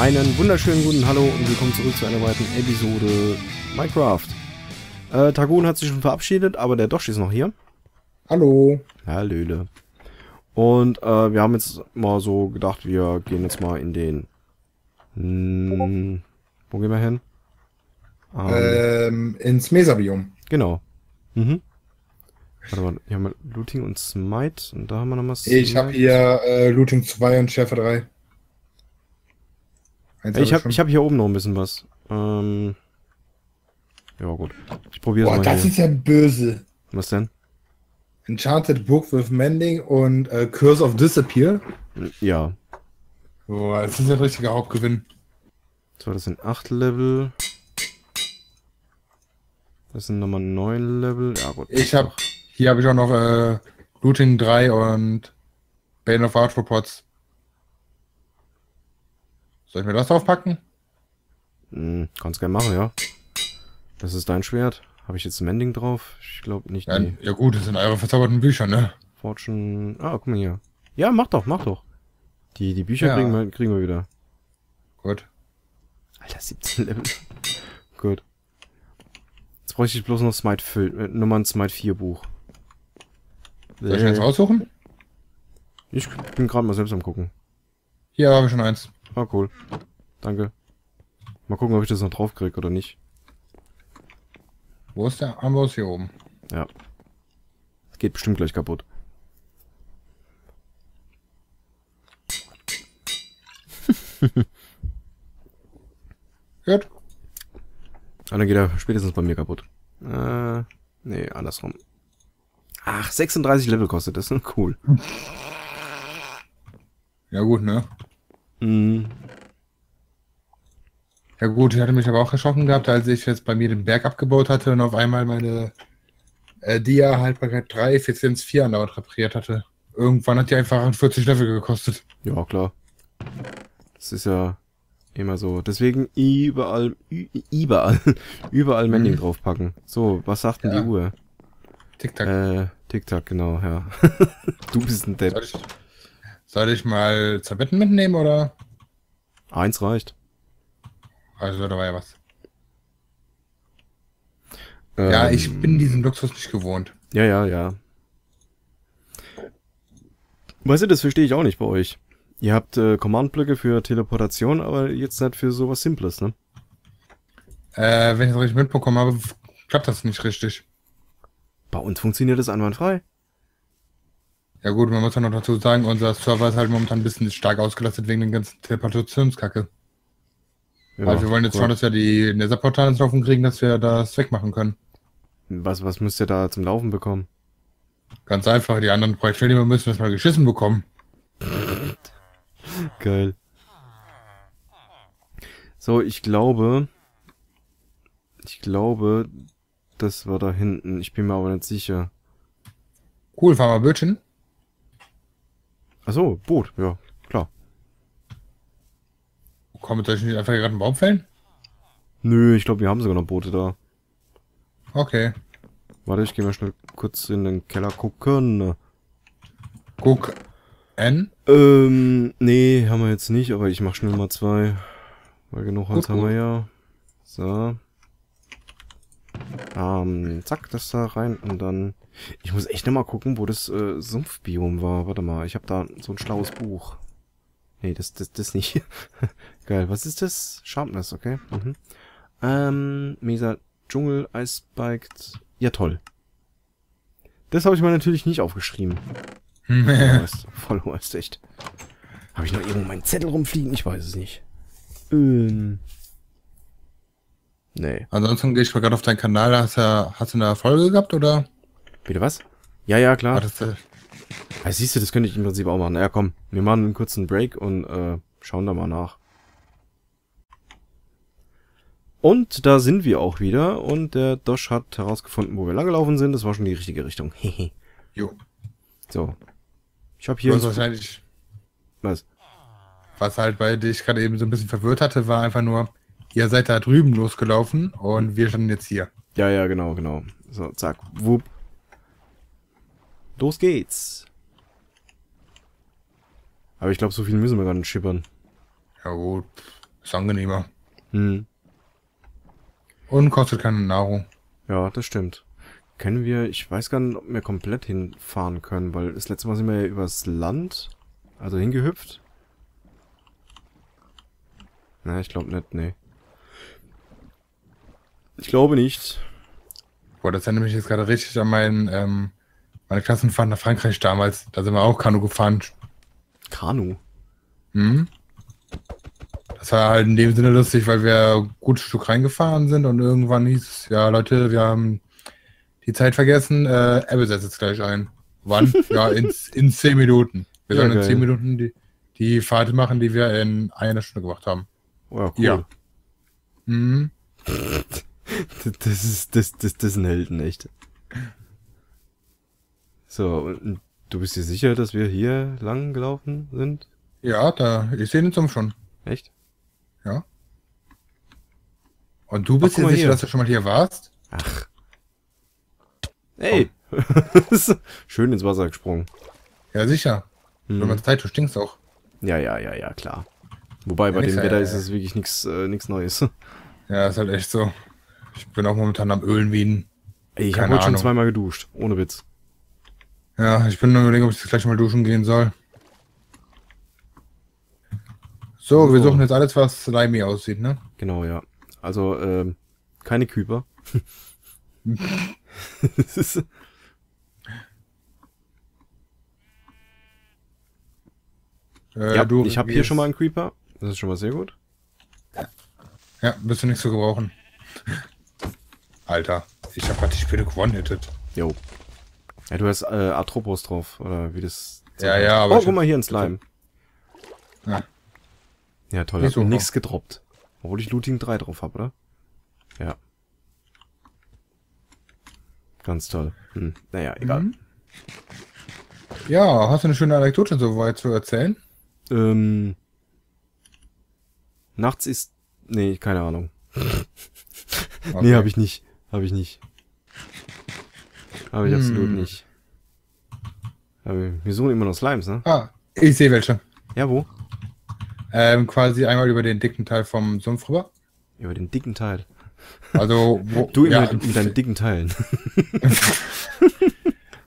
Einen wunderschönen guten Hallo und willkommen zurück zu einer weiteren Episode Minecraft. Targon hat sich schon verabschiedet, aber der Dosch ist noch hier. Hallo. Hallöle. Und wir haben jetzt mal so gedacht, wir gehen jetzt mal in den... Wo gehen wir hin? Ins Mesabiom. Genau. Mhm. Warte mal, hier haben wir Looting und Smite und da haben wir nochmal Smite. Ich habe hier Looting 2 und Schärfe 3. Ich hab hier oben noch ein bisschen was. Ja gut. Ich probiere es mal. Boah, das hier ist ja böse. Was denn? Enchanted Book with Mending und Curse of Disappear. Ja. Boah, das ist ja ein richtiger Hauptgewinn. So, das sind 8 Level. Das sind nochmal 9 Level. Ja gut. Hier habe ich auch noch Looting 3 und Bane of Art for Pots. Soll ich mir das draufpacken? Kannst gerne machen, ja. Das ist dein Schwert. Habe ich jetzt Mending drauf? Ich glaube nicht. Ja, nee. Ja gut, das sind eure verzauberten Bücher, ne? Fortune... Ah, guck mal hier. Ja, mach doch, mach doch. Die Bücher ja. kriegen wir wieder. Gut. Alter, 17 Level. Gut. Jetzt bräuchte ich bloß noch Smite 4, Nummern Smite 4 Buch. Soll ich mir jetzt raussuchen? Ich bin gerade mal selbst am gucken. Hier habe ich schon eins. Ah, cool. Danke. Mal gucken, ob ich das noch drauf krieg oder nicht. Wo ist der Amboss? Hier oben. Ja. Das geht bestimmt gleich kaputt. Gut. Ah, dann geht er spätestens bei mir kaputt. Nee, andersrum. Ach, 36 Level kostet das. Cool. Ja gut, ne? Mhm. Ja gut, ich hatte mich aber auch erschrocken gehabt, als ich jetzt bei mir den Berg abgebaut hatte und auf einmal meine Dia-Haltbarkeit 3, Effizienz 4 andauernd repariert hatte. Irgendwann hat die einfach 40 Level gekostet. Ja, klar. Das ist ja immer so. Deswegen überall Mending draufpacken. So, was sagt denn die Uhr? Tick-Tack. Tick-Tack, genau, ja. Du bist ein Depp. Soll ich mal Zerbetten mitnehmen, oder? Eins reicht. Also, da war ja was. Ja, ich bin diesen Luxus nicht gewohnt. Ja. Weißt du, das verstehe ich auch nicht bei euch. Ihr habt Command-Blöcke für Teleportation, aber jetzt nicht für sowas Simples, ne? Wenn ich es richtig mitbekommen habe, klappt das nicht richtig. Bei uns funktioniert das einwandfrei. Ja gut, man muss ja noch dazu sagen, unser Server ist halt momentan ein bisschen stark ausgelastet wegen den ganzen Teleportationskacke. Ja, also wir wollen jetzt schauen, dass wir die Netherportale ins Laufen kriegen, dass wir das wegmachen können. Was müsst ihr da zum Laufen bekommen? Ganz einfach, die anderen Projektteilnehmer müssen das mal geschissen bekommen. Geil. So, ich glaube, das war da hinten. Ich bin mir aber nicht sicher. Cool, fahren wir Bötchen. Achso, Boot, ja, klar. Kommt euch nicht einfach gerade ein Baum fällen? Nö, ich glaube, wir haben sogar noch Boote da. Okay. Warte, ich gehe mal schnell kurz in den Keller gucken. Gucken? Nee, haben wir jetzt nicht, aber ich mache schnell mal zwei. Weil genug Holz haben wir ja. So. Zack, das da rein und dann... Ich muss echt nochmal gucken, wo das Sumpfbiom war. Warte mal, ich habe da so ein schlaues Buch. Nee, das nicht. Geil, was ist das? Sharpness, okay. Mhm. Mesa Dschungel, Eisbiked. Ja, toll. Das habe ich mir natürlich nicht aufgeschrieben. Voll Horst, echt. Habe ich noch irgendwo meinen Zettel rumfliegen? Ich weiß es nicht. Nee. Ansonsten gehe ich mal gerade auf deinen Kanal. Hast du eine Folge gehabt, oder? Bitte was? Ja, klar. Also siehst du, das könnte ich im Prinzip auch machen. Ja, komm, wir machen einen kurzen Break und schauen da mal nach. Und da sind wir auch wieder. Und der Dosch hat herausgefunden, wo wir langgelaufen sind. Das war schon die richtige Richtung. Jo. So. Ich habe hier... wahrscheinlich... Was? Was halt bei dich gerade eben so ein bisschen verwirrt hatte, war einfach nur, ihr seid da drüben losgelaufen und wir standen jetzt hier. Ja, genau. So, zack, wupp. Los geht's. Aber ich glaube, so viel müssen wir gar nicht schippern. Ja gut. Ist angenehmer. Hm. Und kostet keine Nahrung. Ja, das stimmt. Können wir, ich weiß gar nicht, ob wir komplett hinfahren können, weil das letzte Mal sind wir ja übers Land, also hingehüpft. Na, ich glaube nicht, nee. Ich glaube nicht. Boah, das erinnert mich jetzt gerade richtig an meine Klassenfahrt nach Frankreich damals. Da sind wir auch Kanu gefahren. Kanu? Mhm. Das war halt in dem Sinne lustig, weil wir ein gutes Stück reingefahren sind und irgendwann hieß es, ja Leute, wir haben die Zeit vergessen, Apple setzt jetzt gleich ein. Wann? Ja, in 10 Minuten. Wir sollen in 10 Minuten die Fahrt machen, die wir in einer Stunde gemacht haben. Oh, cool. Ja. Mhm. Das ist ein Helden, echt. So, und du bist dir sicher, dass wir hier lang gelaufen sind? Ja, ich sehe den Sumpf schon. Echt? Ja. Und du bist dir sicher, dass du schon mal hier warst? Ach. Ey! Oh. Schön ins Wasser gesprungen. Ja, sicher. Wenn man Zeit tut, stinkt's auch. Ja, klar. Wobei, ja, bei dem Wetter ist es wirklich nichts Neues. Ja, ist halt echt so. Ich bin auch momentan am Ölen wieden. Ey, ich habe heute schon zweimal geduscht. Ohne Witz. Ja, ich bin nur überlegen, ob ich das gleich mal duschen gehen soll. So, wir suchen jetzt alles, was slimy aussieht, ne? Genau, ja. Also, keine Küper. Ja, ich habe hier schon mal einen Creeper. Das ist schon mal sehr gut. Ja, bist du nicht zu gebrauchen. Alter, ich habe gerade die Spiele gewonnen-hittet. Jo. Ja, du hast Atropos drauf, oder wie das... Ja, aber... Oh, guck mal hier, ein Slime. Ja. Ja, toll, ich hab nichts gedroppt. Obwohl ich Looting 3 drauf habe, oder? Ja. Ganz toll. Hm. Naja, egal. Mhm. Ja, hast du eine schöne Anekdote soweit zu erzählen? Nachts ist... Nee, keine Ahnung. Okay. Nee, habe ich nicht. Habe ich absolut nicht. Aber wir suchen immer noch Slimes, ne? Ah, ich sehe welche. Ja, wo? Quasi einmal über den dicken Teil vom Sumpf rüber. Über den dicken Teil? Also, wo... Du immer mit deinen dicken Teilen.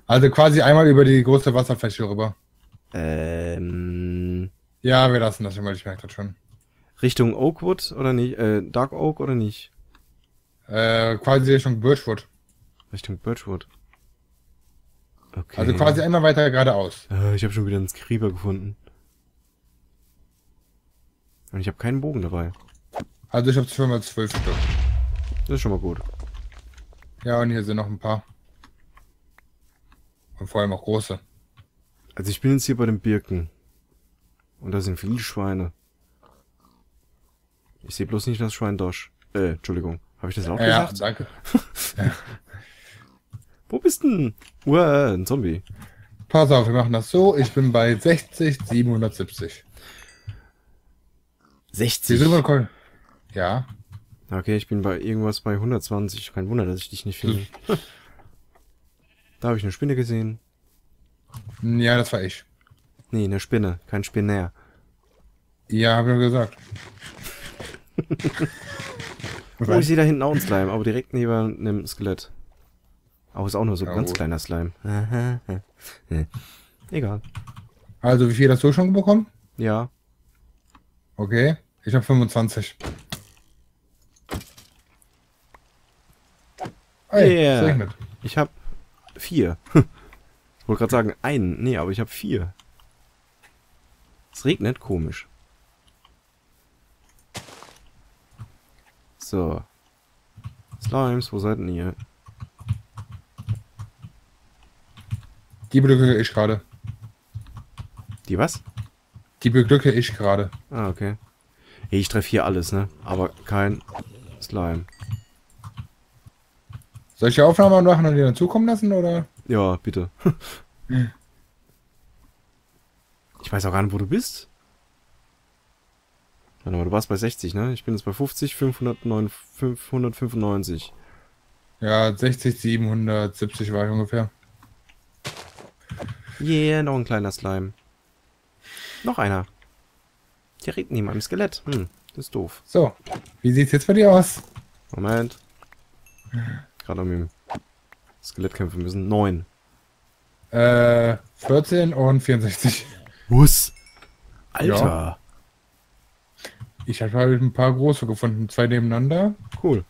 Also quasi einmal über die große Wasserfläche rüber. Ja, wir lassen das immer, ich merke das schon. Richtung Oakwood oder nicht? Dark Oak oder nicht? Quasi Richtung Birchwood. Richtung Birchwood. Okay. Also quasi einmal weiter geradeaus. Ich habe schon wieder einen Creeper gefunden. Und ich habe keinen Bogen dabei. Also ich habe schon mal 12 Stück. Das ist schon mal gut. Ja, und hier sind noch ein paar. Und vor allem auch große. Also ich bin jetzt hier bei den Birken. Und da sind viele Schweine. Ich sehe bloß nicht das Schwein Dosch. Entschuldigung. Habe ich das laut gesagt? Ja, danke. Wo bist denn? Ein Zombie. Pass auf, wir machen das so. Ich bin bei 60, 770. 60? Ja. Okay, ich bin bei irgendwas bei 120. Kein Wunder, dass ich dich nicht finde. Da habe ich eine Spinne gesehen. Ja, das war ich. Nee, eine Spinne. Kein Spinner. Ja, habe ich ja gesagt. Oh, ich sehe da hinten auch einen Slime, aber direkt neben einem Skelett. Auch ist auch nur so ein ganz kleiner Slime. Egal. Also, wie viel hast du schon bekommen? Ja. Okay, ich habe 25. Ey, yeah. Ich habe 4. Ich wollte gerade sagen, einen. Nee, aber ich habe 4. Es regnet komisch. So. Slimes, wo seid denn ihr? Die beglücke ich gerade. Die was? Die beglücke ich gerade. Ah, okay. Ich treffe hier alles, ne? Aber kein Slime. Soll ich die Aufnahme machen und die dann zukommen lassen, oder? Ja, bitte. Ich weiß auch gar nicht, wo du bist. Warte mal, du warst bei 60, ne? Ich bin jetzt bei 50, 509, 595. Ja, 60, 770 war ich ungefähr. Yeah, noch ein kleiner Slime. Noch einer. Der redet neben einem Skelett. Hm, Das ist doof. So, wie sieht's jetzt bei dir aus? Moment. Gerade um im Skelett kämpfen müssen. 9. 14 und 64. Wuss. Alter. Ja. Ich habe halt ein paar große gefunden. 2 nebeneinander. Cool.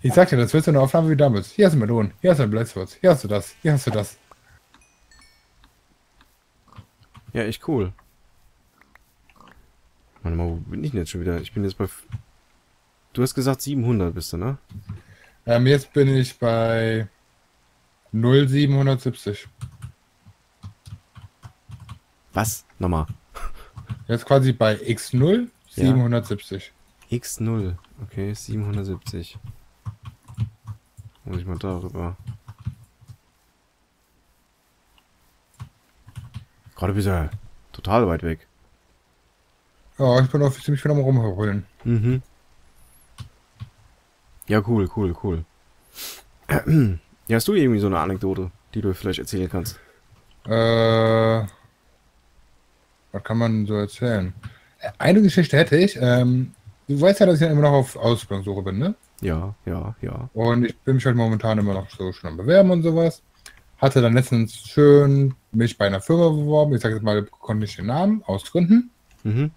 Ich sag dir, das wird so eine Aufnahme wie damals. Hier hast du Melonen, hier hast du ein Blätterwurz, hier hast du das, hier hast du das. Ja, echt cool. Warte mal, wo bin ich denn jetzt schon wieder? Ich bin jetzt bei... Du hast gesagt 700 bist du, ne? Jetzt bin ich bei 0,770. Was? Nochmal. Jetzt quasi bei x0, ja. 770. x0, okay, 770. Muss ich mal darüber. Gerade bist du total weit weg. Ja, ich bin auch ziemlich viel am Rumheulen. Mhm. Ja, cool, cool, cool. Ja, hast du irgendwie so eine Anekdote, die du vielleicht erzählen kannst? Was kann man so erzählen? Eine Geschichte hätte ich. Du weißt ja, dass ich ja immer noch auf Ausbildungssuche bin, ne? Ja, ja, ja. Und ich bin mich halt momentan immer noch so schon am Bewerben und sowas. Hatte dann letztens schön mich bei einer Firma beworben. Ich sage jetzt mal, konnte ich den Namen aus Gründen. Mhm.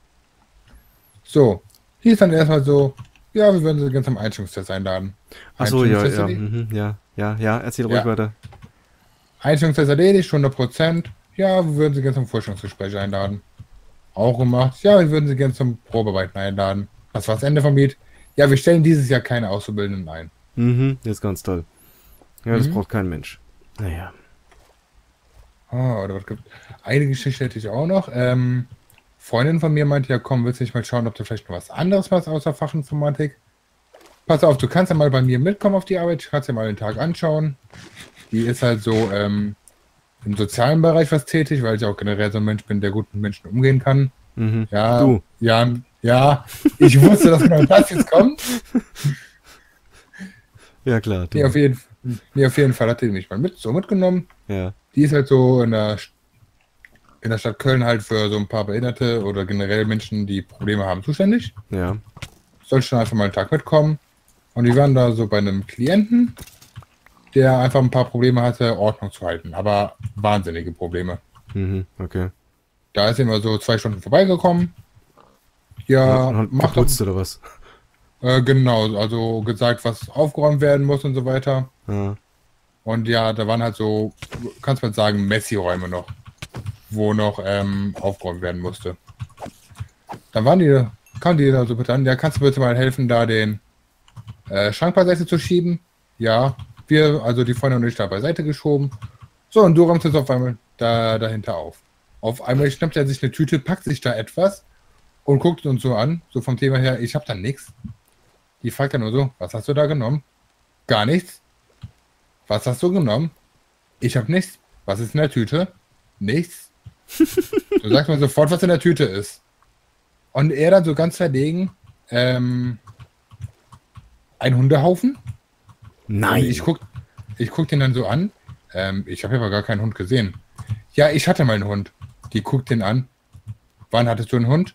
So, hier ist dann erstmal so, ja, wir würden Sie ganz am Einstellungstest einladen. Achso, ja, ja, ja, ja, ja, erzähl ruhig weiter. Einstellungstest erledigt, 100%. Ja, wir würden Sie ganz zum Vorstellungsgespräch einladen. Auch gemacht. Ja, wir würden Sie gerne zum Probearbeiten einladen. Das war das Ende vom Lied. Ja, wir stellen dieses Jahr keine Auszubildenden ein. Mhm, das ist ganz toll. Ja, das braucht kein Mensch. Naja. Ah, oder was gibt eine Geschichte hätte ich auch noch. Freundin von mir meinte, ja komm, willst du nicht mal schauen, ob du vielleicht noch was anderes machst außer Fachinformatik? Pass auf, du kannst ja mal bei mir mitkommen auf die Arbeit. Ich kann es ja mal den Tag anschauen. Die ist halt so im sozialen Bereich was tätig, weil ich auch generell so ein Mensch bin, der gut mit Menschen umgehen kann. Mhm. Ja, du. Ja, ja, ich wusste, dass genau das jetzt kommt. Ja, klar. Nee, auf jeden Fall hat die mich mal mitgenommen. Ja. Die ist halt so in der Stadt Köln halt für so ein paar Behinderte oder generell Menschen, die Probleme haben, zuständig. Ja. Soll schon einfach mal einen Tag mitkommen. Und die waren da so bei einem Klienten, der einfach ein paar Probleme hatte, Ordnung zu halten. Aber wahnsinnige Probleme. Mhm, okay. Da ist immer so 2 Stunden vorbeigekommen. Ja, macht das oder was? Genau, also gesagt, was aufgeräumt werden muss und so weiter. Ja. Und ja, da waren halt so, kannst man sagen, Messi-Räume noch, wo noch aufgeräumt werden musste. Dann kamen die da so bitte an, ja, kannst du bitte mal helfen, da den Schrank beiseite zu schieben? Ja, wir, also die Freunde und ich, da beiseite geschoben. So, und du räumst jetzt auf einmal dahinter auf. Auf einmal schnappt er sich eine Tüte, packt sich da etwas und guckt uns so an, so vom Thema her, ich hab da nichts. Die fragt dann nur so, was hast du da genommen? Gar nichts. Was hast du genommen? Ich hab nichts. Was ist in der Tüte? Nichts. Du sagst mir sofort, was in der Tüte ist. Und er dann so ganz verlegen, ein Hundehaufen? Nein. Und ich guck den dann so an, ich habe aber gar keinen Hund gesehen. Ja, ich hatte meinen Hund. Die guckt den an. Wann hattest du einen Hund?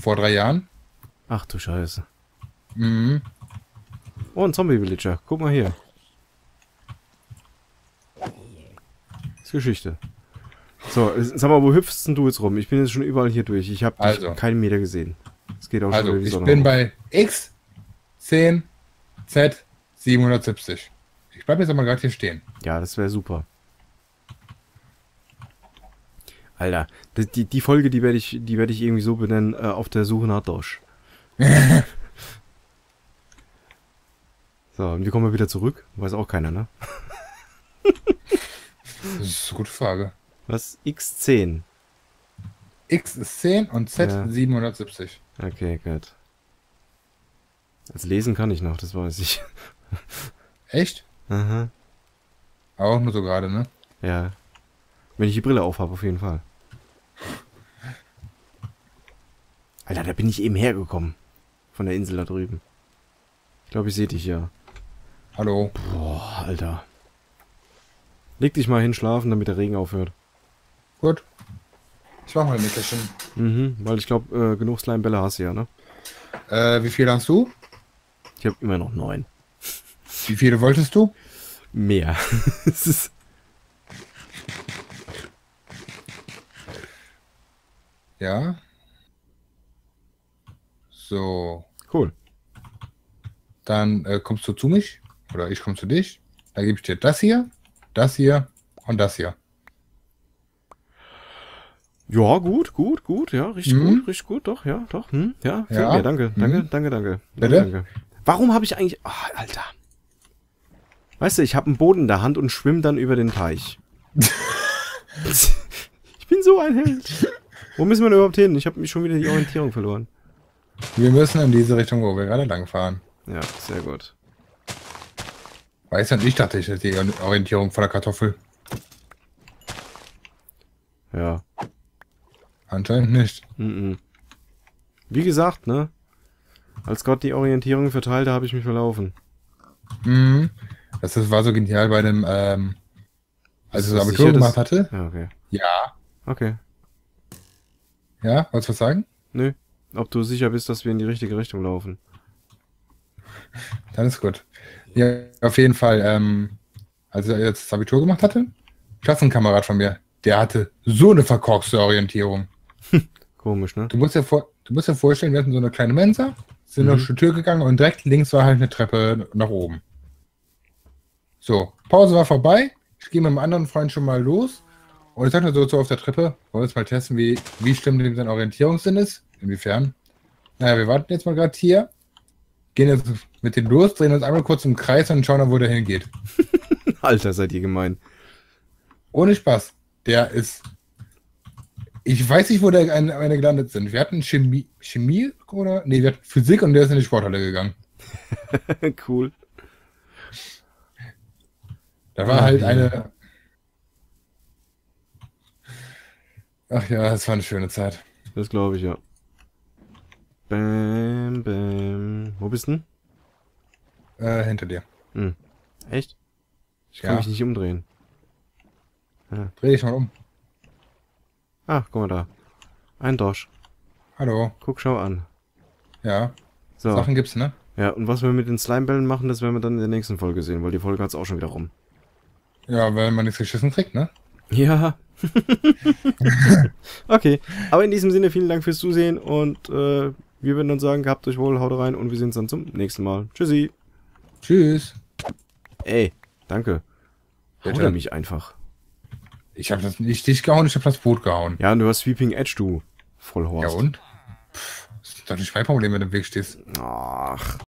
Vor 3 Jahren. Ach du Scheiße. Mhm. Oh, ein Zombie-Villager. Guck mal hier. Das ist Geschichte. So, sag mal, wo hüpfst denn du jetzt rum? Ich bin jetzt schon überall hier durch. Ich habe also keinen Meter gesehen. Es geht auch schon. Also, ich bin bei X, 10, Z, 770. Ich bleibe jetzt aber gerade hier stehen. Ja, das wäre super. Alter, die Folge, die werde ich irgendwie so benennen, auf der Suche nach Dosch. So, und wie kommen wir wieder zurück? Weiß auch keiner, ne? Das ist eine gute Frage. Was? X10. X ist 10 und Z ja. 770. Okay, gut. Also lesen kann ich noch, das weiß ich. Echt? Aha. Aber auch nur so gerade, ne? Ja. Wenn ich die Brille aufhabe, auf jeden Fall. Alter, da bin ich eben hergekommen. Von der Insel da drüben. Ich glaube, ich sehe dich ja. Hallo. Boah, Alter. Leg dich mal hin, schlafen, damit der Regen aufhört. Gut. Ich mach mal ein Nickerchen. Mhm, weil ich glaube, genug Slime-Bälle hast du ja, ne? Wie viel hast du? Ich habe immer noch 9. Wie viele wolltest du? Mehr. Es ist... Ja. So. Cool. Dann kommst du zu mich. Oder ich komme zu dich. Dann gebe ich dir das hier und das hier. Ja, gut, ja, richtig gut, richtig gut, doch, ja, doch, ja, ja. Mir, danke. Bitte? Danke. Warum habe ich eigentlich... Oh, Alter. Weißt du, ich habe einen Boden in der Hand und schwimme dann über den Teich. Ich bin so ein Held. Wo müssen wir denn überhaupt hin? Ich habe mich schon wieder die Orientierung verloren. Wir müssen in diese Richtung, wo wir gerade lang fahren. Ja, sehr gut. Weißt du, ich dachte, ich hätte die Orientierung von der Kartoffel. Ja. Anscheinend nicht. Mm-mm. Wie gesagt, ne? Als Gott die Orientierung verteilte, habe ich mich verlaufen. Mhm. Das war so genial bei dem, als ich das Abitur gemacht hatte. Ja, okay. Ja. Okay. Ja, wolltest du was sagen? Nö. Ob du sicher bist, dass wir in die richtige Richtung laufen. Dann ist gut. Ja, auf jeden Fall, als ich jetzt das Abitur gemacht hatte, Klassenkamerad von mir, der hatte so eine verkorkste Orientierung. Komisch, ne? Du musst dir vorstellen, wir hatten so eine kleine Mensa, sind durch die Tür gegangen und direkt links war halt eine Treppe nach oben. So, Pause war vorbei, ich ging mit einem anderen Freund schon mal los und ich sagte so auf der Treppe, wollen wir jetzt mal testen, wie stimmt dem sein Orientierungssinn ist, inwiefern. Naja, wir warten jetzt mal gerade hier, gehen jetzt mit dem los, drehen uns einmal kurz im Kreis und schauen dann, wo der hingeht. Alter, seid ihr gemein. Ohne Spaß. Der ist... Ich weiß nicht, wo der eine gelandet sind. Wir hatten Chemie oder... Nee, wir hatten Physik und der ist in die Sporthalle gegangen. Cool. Da war halt eine... Ach ja, das war eine schöne Zeit. Das glaube ich, ja. Bäm, bäm. Wo bist du denn? Hinter dir. Hm. Echt? Ich kann mich nicht umdrehen. Ja. Dreh dich mal um. Ach, guck mal da. Ein Dosch. Hallo. Guck, schau an. Ja. So. Sachen gibt's, ne? Ja, und was wir mit den Slime-Bällen machen, das werden wir dann in der nächsten Folge sehen, weil die Folge hat's auch schon wieder rum. Ja, weil man nichts geschissen kriegt, ne? Ja. Okay. Aber in diesem Sinne, vielen Dank fürs Zusehen und wir würden dann sagen, gehabt euch wohl, haut rein und wir sehen uns dann zum nächsten Mal. Tschüssi. Tschüss. Ey, danke. Haut er mich einfach. Ich habe das nicht dich gehauen, ich habe das Boot gehauen. Ja, und du hast Sweeping Edge, du Vollhorst. Ja und? Pff, das ist doch nicht mein Problem, wenn du im Weg stehst. Ach.